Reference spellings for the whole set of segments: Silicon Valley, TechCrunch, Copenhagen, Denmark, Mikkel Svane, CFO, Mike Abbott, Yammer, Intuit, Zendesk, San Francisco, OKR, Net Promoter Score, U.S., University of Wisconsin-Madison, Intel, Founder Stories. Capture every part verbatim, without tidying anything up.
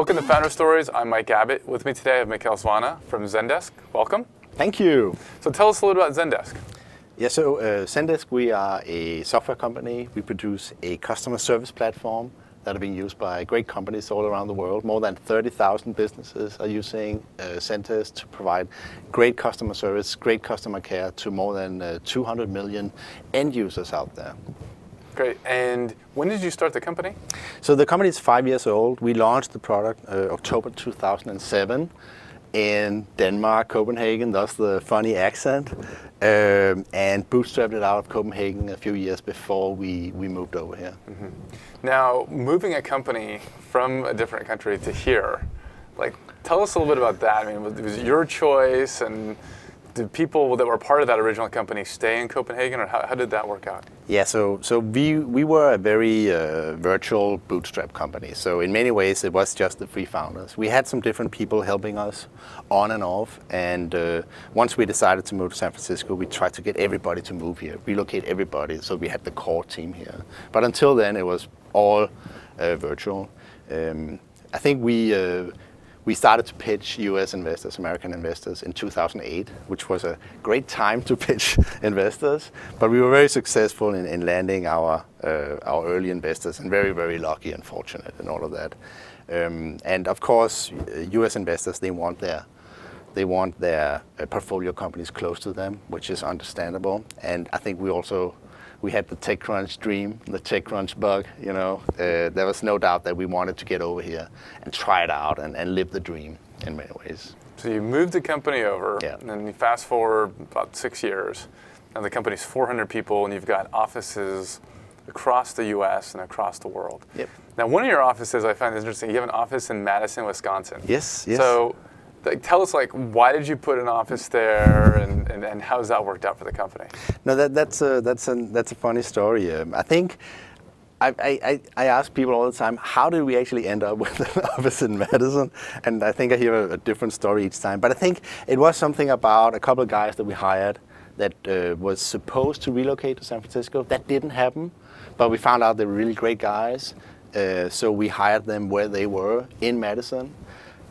Welcome to Founder Stories. I'm Mike Abbott. With me today I have Mikkel Svane from Zendesk. Welcome. Thank you. So tell us a little about Zendesk. Yeah, so uh, Zendesk, we are a software company. We produce a customer service platform that are being used by great companies all around the world. More than thirty thousand businesses are using uh, Zendesk to provide great customer service, great customer care to more than uh, two hundred million end users out there. Great. And when did you start the company? So the company is five years old. We launched the product uh, October two thousand seven in Denmark, Copenhagen, thus the funny accent, um, and bootstrapped it out of Copenhagen a few years before we, we moved over here. Mm-hmm. Now, moving a company from a different country to here, like, tell us a little bit about that. I mean, was, was it your choice, and did people that were part of that original company stay in Copenhagen, or how, how did that work out? Yeah, so so we we were a very uh, virtual bootstrap company. So in many ways, it was just the three founders. We had some different people helping us on and off. And uh, once we decided to move to San Francisco, we tried to get everybody to move here, relocate everybody. So we had the core team here. But until then, it was all uh, virtual. Um, I think we. Uh, We started to pitch U S investors, American investors, in two thousand eight, which was a great time to pitch investors. But we were very successful in, in landing our uh, our early investors, and very, very lucky and fortunate and all of that. Um, and of course, U S investors, they want their they want their portfolio companies close to them, which is understandable. And I think we also. We had the TechCrunch dream, the TechCrunch bug, you know. Uh, there was no doubt that we wanted to get over here and try it out and, and live the dream in many ways. So you moved the company over, yeah. And then you fast forward about six years, and the company's four hundred people, and you've got offices across the U S and across the world. Yep. Now, one of your offices I find interesting. You have an office in Madison, Wisconsin. Yes, yes. So, like, tell us, like, why did you put an office there, and, and, and how has that worked out for the company? No, that, that's, a, that's, a, that's a funny story. Um, I think I, I, I ask people all the time, how did we actually end up with an office in Madison? And I think I hear a, a different story each time. But I think it was something about a couple of guys that we hired that uh, was supposed to relocate to San Francisco. That didn't happen, but we found out they were really great guys. Uh, so we hired them where they were, in Madison.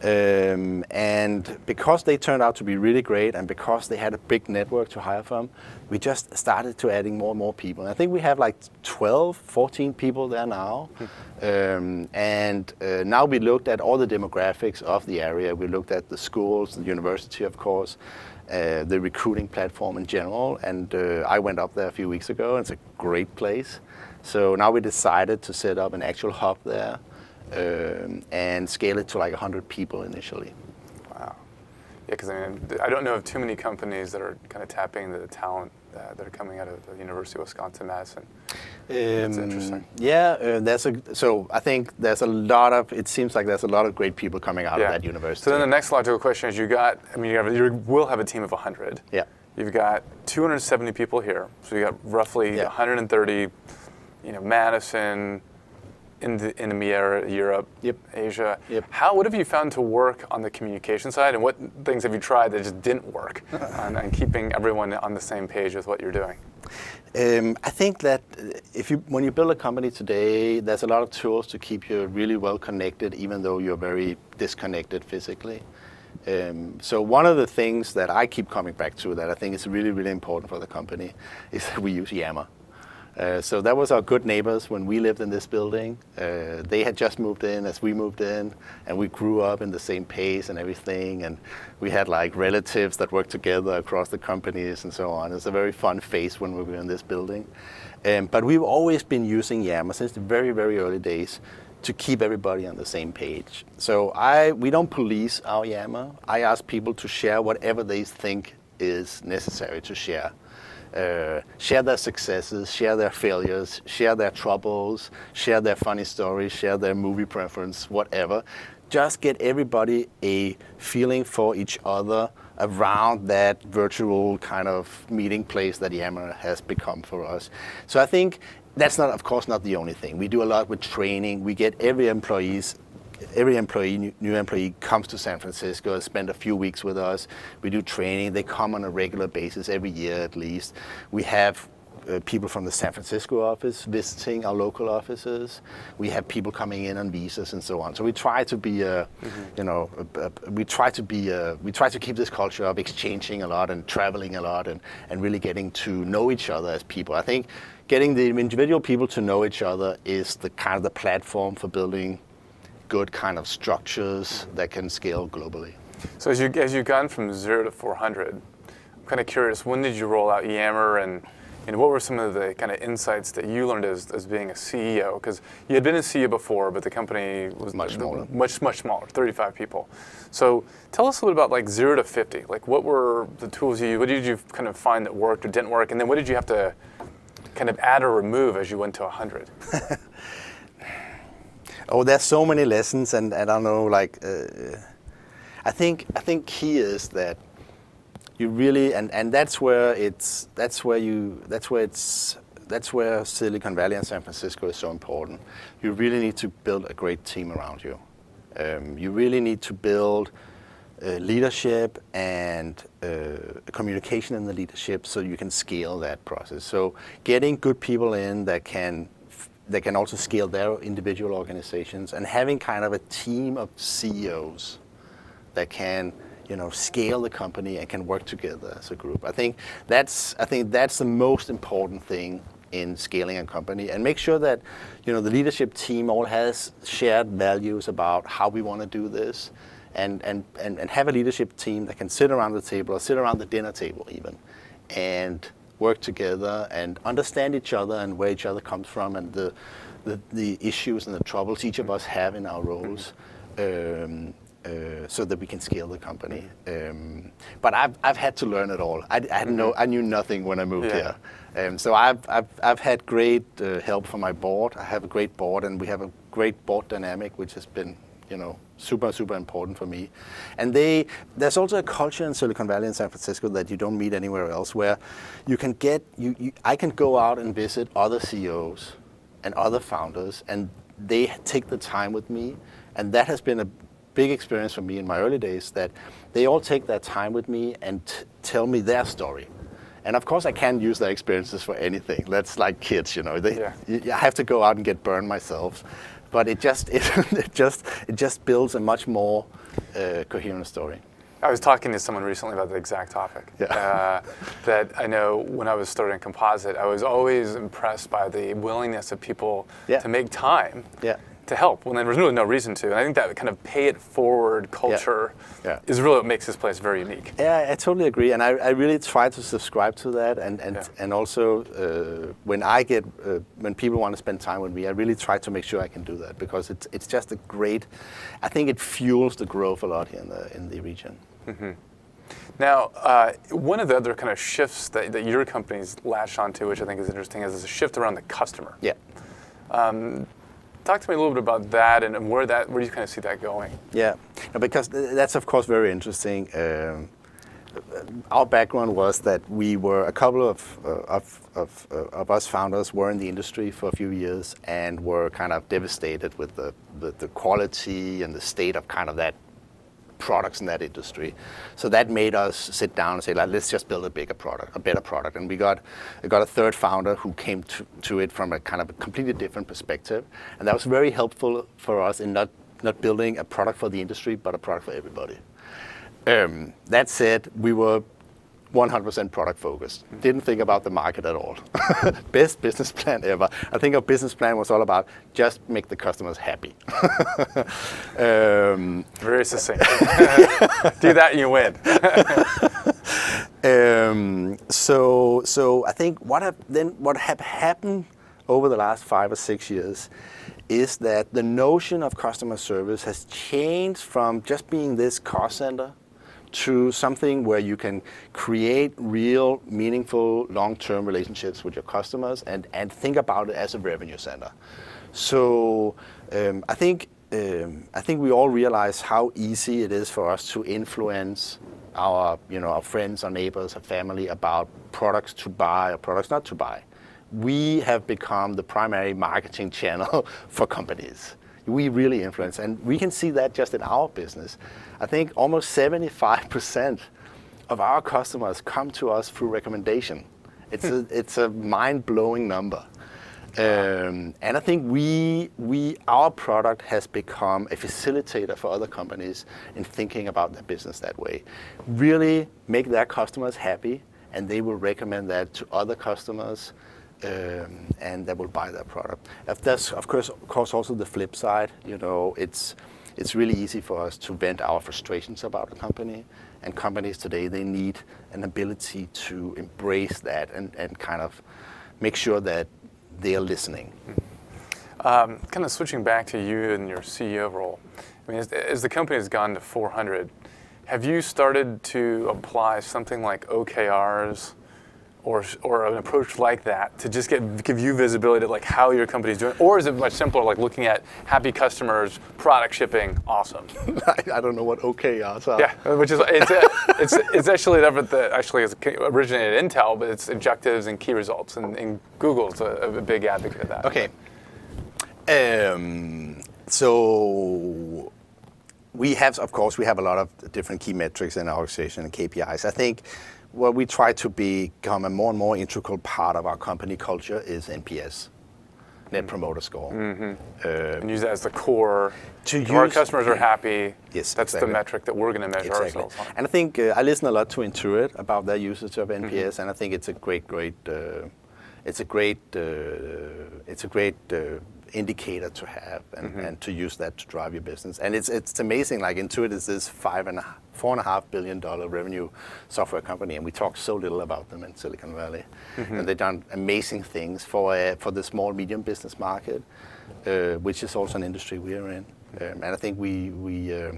Um, and because they turned out to be really great, and because they had a big network to hire from, we just started to adding more and more people. And I think we have like twelve, fourteen people there now. Mm-hmm. um, and uh, now we looked at all the demographics of the area. We looked at the schools, the university, of course, uh, the recruiting platform in general. And uh, I went up there a few weeks ago, and it's a great place. So now we decided to set up an actual hub there. Um, and scale it to like one hundred people initially. Wow. Yeah, because I mean, I don't know of too many companies that are kind of tapping the talent uh, that are coming out of the University of Wisconsin-Madison. It's um, interesting. Yeah, uh, there's a, so I think there's a lot of, it seems like there's a lot of great people coming out, yeah, of that university. So then the next logical question is, you got, I mean, you, have, you will have a team of one hundred. Yeah. You've got two hundred seventy people here, so you got roughly, yeah, one hundred thirty, you know, Madison, in the E M E A, Europe, yep, Asia. Yep. How, what have you found to work on the communication side, and what things have you tried that just didn't work on, on keeping everyone on the same page with what you're doing? Um, I think that if you, when you build a company today, there's a lot of tools to keep you really well connected, even though you're very disconnected physically. Um, so one of the things that I keep coming back to that I think is really, really important for the company is that we use Yammer. Uh, so that was our good neighbors when we lived in this building. Uh, they had just moved in as we moved in, and we grew up in the same pace and everything. And we had like relatives that worked together across the companies and so on. It's a very fun phase when we were in this building. Um, but we've always been using Yammer since the very, very early days to keep everybody on the same page. So I we don't police our Yammer. I ask people to share whatever they think is necessary to share. Uh, share their successes, share their failures, share their troubles, share their funny stories, share their movie preference, whatever. Just get everybody a feeling for each other around that virtual kind of meeting place that Yammer has become for us. So I think that's not, of course, not the only thing. We do a lot with training. We get every employee's Every employee, new employee comes to San Francisco, spend a few weeks with us. We do training. They come on a regular basis every year at least. We have uh, people from the San Francisco office visiting our local offices. We have people coming in on visas and so on. So we try to be, uh, mm-hmm. you know, a, a, we try to be, a, we try to keep this culture of exchanging a lot and traveling a lot and, and really getting to know each other as people. I think getting the individual people to know each other is the kind of the platform for building good kind of structures that can scale globally. So as, you, as you've gone from zero to four hundred, I'm kind of curious, when did you roll out Yammer, and, and what were some of the kind of insights that you learned as, as being a C E O? Because you had been a C E O before, but the company was much smaller, much, much smaller, thirty-five people. So tell us a little bit about like zero to fifty. Like what were the tools you, what did you kind of find that worked or didn't work? And then what did you have to kind of add or remove as you went to one hundred? Oh, there's so many lessons, and, and I don't know, like, uh, I think I think key is that you really, and, and that's where it's, that's where you, that's where it's, that's where Silicon Valley and San Francisco is so important. You really need to build a great team around you. Um, you really need to build uh, leadership and uh, communication in the leadership so you can scale that process. So getting good people in that can They can also scale their individual organizations, and having kind of a team of C E Os that can, you know, scale the company and can work together as a group. I think that's I think that's the most important thing in scaling a company, and make sure that, you know, the leadership team all has shared values about how we want to do this, and and, and and have a leadership team that can sit around the table or sit around the dinner table even, and work together and understand each other and where each other comes from and the the, the issues and the troubles each of us have in our roles, um, uh, so that we can scale the company. Um, but I've I've had to learn it all. I, I had no I knew nothing when I moved yeah. here, um, so I've I've I've had great uh, help from my board. I have a great board, and we have a great board dynamic, which has been, you know, super, super important for me. And they, there's also a culture in Silicon Valley and San Francisco that you don't meet anywhere else, where you can get, you, you, I can go out and visit other C E Os and other founders, and they take the time with me. And that has been a big experience for me in my early days, that they all take their time with me and t tell me their story. And of course I can't use their experiences for anything. That's like kids, you know, they, yeah. I have to go out and get burned myself. But it just it, it just it just builds a much more uh, coherent story. I was talking to someone recently about the exact topic. Yeah. Uh, that I know when I was starting composite, I was always impressed by the willingness of people yeah. to make time yeah. to help when there was really no reason to. And I think that kind of pay it forward culture yeah. Yeah. is really what makes this place very unique. Yeah, I totally agree, and I, I really try to subscribe to that. And and yeah. and also uh, when I get uh, when people want to spend time with me, I really try to make sure I can do that, because it's it's just a great. I think it fuels the growth a lot here in the in the region. Mm-hmm. Now, uh, one of the other kind of shifts that that your company's latched onto, which I think is interesting, is, is a shift around the customer. Yeah. Um, Talk to me a little bit about that, and where that, where do you kind of see that going? Yeah, no, because that's of course very interesting. Um, our background was that we were a couple of uh, of of, uh, of us founders were in the industry for a few years and were kind of devastated with the the, the quality and the state of kind of that products in that industry. So that made us sit down and say, like, let's just build a bigger product, a better product. And we got, we got a third founder who came to, to it from a kind of a completely different perspective. And that was very helpful for us in not, not building a product for the industry, but a product for everybody. Um, that said, we were one hundred percent product focused. Didn't think about the market at all. Best business plan ever. I think our business plan was all about just make the customers happy. um, Very succinct. Do that and you win. um, so, so I think what have then what have happened over the last five or six years is that the notion of customer service has changed from just being this cost center to something where you can create real, meaningful, long-term relationships with your customers, and, and think about it as a revenue center. So um, I think um, I think we all realize how easy it is for us to influence our, you know, our friends, our neighbors, our family about products to buy or products not to buy. We have become the primary marketing channel for companies. We really influence, and we can see that just in our business. I think almost seventy-five percent of our customers come to us through recommendation, It's a, it's a mind-blowing number. Um, and I think we, we, our product has become a facilitator for other companies in thinking about their business that way. Really make their customers happy, and they will recommend that to other customers, um, and they will buy their product. If that's, of course, of course, also the flip side. You know, it's, it's really easy for us to vent our frustrations about the company. And companies today, they need an ability to embrace that and, and kind of make sure that they're listening. Um, kind of switching back to you and your C E O role, I mean, as, as the company has gone to four hundred, have you started to apply something like O K Rs or, or an approach like that to just get, give you visibility to like how your company is doing? Or is it much simpler, like looking at happy customers, product shipping, awesome? I, I don't know what O K Rs are. Yeah, which is, it's, a, it's, it's actually an effort that actually is originated in Intel, but it's objectives and key results, and, and Google's a, a big advocate of that. Okay. Um, so we have, of course, we have a lot of different key metrics in our organization and K P Is. I think what we try to become a more and more integral part of our company culture is N P S, Net Promoter Score. Mm-hmm. uh, and use that as the core. To use, our customers are happy. Yes, that's exactly. The metric that we're going to measure exactly. ourselves on. And I think uh, I listen a lot to Intuit about their usage of N P S, mm-hmm. and I think it's a great, great, uh, it's a great, uh, it's a great uh, indicator to have, and, mm-hmm. and to use that to drive your business. And it's it's amazing. Like Intuit is this five and a half. four and a half billion dollar revenue software company, and we talk so little about them in Silicon Valley. Mm-hmm. And they've done amazing things for uh, for the small medium business market, uh, which is also an industry we are in. Um, and I think we we uh,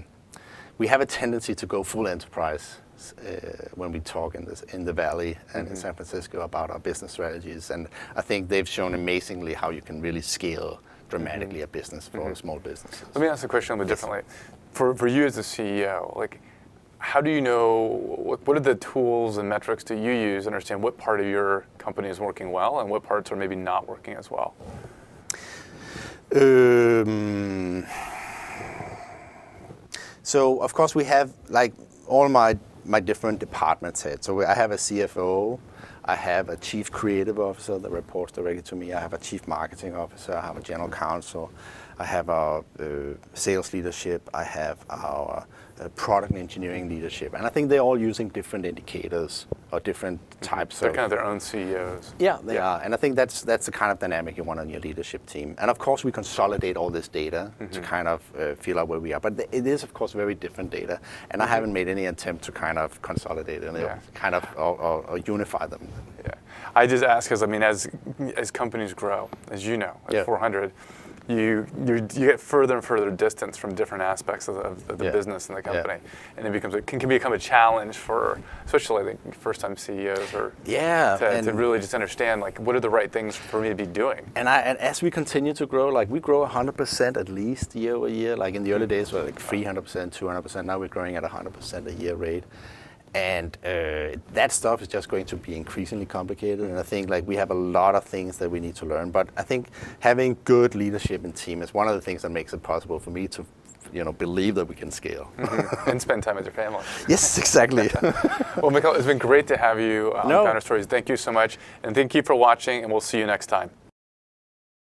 we have a tendency to go full enterprise uh, when we talk in this in the Valley and mm-hmm. in San Francisco about our business strategies. And I think they've shown amazingly how you can really scale dramatically mm-hmm. a business for mm-hmm. small businesses. Let me ask the question a little bit yes. differently. For for you as the C E O, like. How do you know, what are the tools and metrics that you use to understand what part of your company is working well and what parts are maybe not working as well? Um, so, of course, we have like all my, my different departments here. So I have a C F O, I have a chief creative officer that reports directly to me, I have a chief marketing officer, I have a general counsel, I have our uh, sales leadership, I have our uh, product engineering leadership, and I think they're all using different indicators or different types they're of... They're kind of their own C E Os. Yeah, they yeah. are, and I think that's, that's the kind of dynamic you want on your leadership team. And of course, we consolidate all this data mm-hmm. to kind of uh, feel out where we are, but it is, of course, very different data, and mm-hmm. I haven't made any attempt to kind of consolidate it, yeah. kind of, or, or, or unify them. Yeah, I just ask because, I mean, as, as companies grow, as you know, at yeah. four hundred, You, you you get further and further distance from different aspects of the, of the yeah. business and the company, yeah. and it becomes it can, can become a challenge for especially like first-time C E Os or yeah to, and, to really just understand like what are the right things for me to be doing. And I and as we continue to grow, like we grow one hundred percent at least year over year. Like in the early days, we were like three hundred percent, two hundred percent. Now we're growing at one hundred percent a year rate. And uh, that stuff is just going to be increasingly complicated, and I think like we have a lot of things that we need to learn. But I think having good leadership and team is one of the things that makes it possible for me to, you know, believe that we can scale mm-hmm. and spend time with your family. Yes, exactly. Well, Mikkel, it's been great to have you on no. Founder Stories. Thank you so much, and thank you for watching. And we'll see you next time.